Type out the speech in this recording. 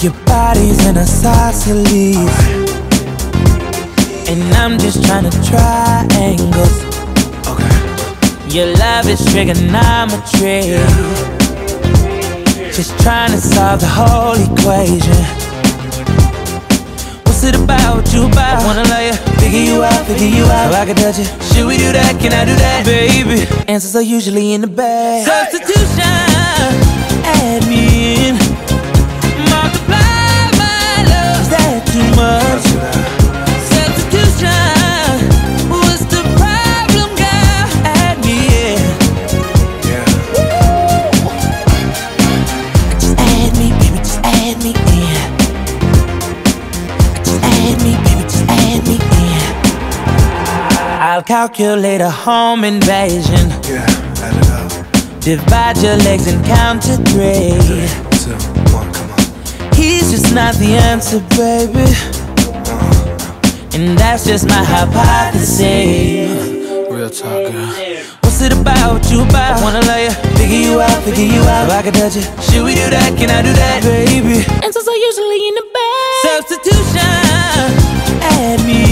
Your body's an isosceles, right. And I'm just trying to triangles, okay. Your love is trigonometry, yeah. Just trying to solve the whole equation. What's it about, you about? I wanna love you, figure you out, so I can touch you. Should we do that, can I do that, baby? Answers are usually in the bag. Substitution, add me in, multiply my love. Is that too much? Substitution, what's the problem, girl? Add me in, yeah. Just add me, baby, just add me in. I'll calculate a home invasion. Yeah, add it up. Divide your legs and count to three. 3, 2, 1, come on. He's just not the answer, baby. And that's just my hypothesis. Real talk, girl. What's it about, you about? I wanna love you, figure you out, so I can touch you. Should we do that, can I do that, baby? Answers are usually in the bag. Substitution, add me.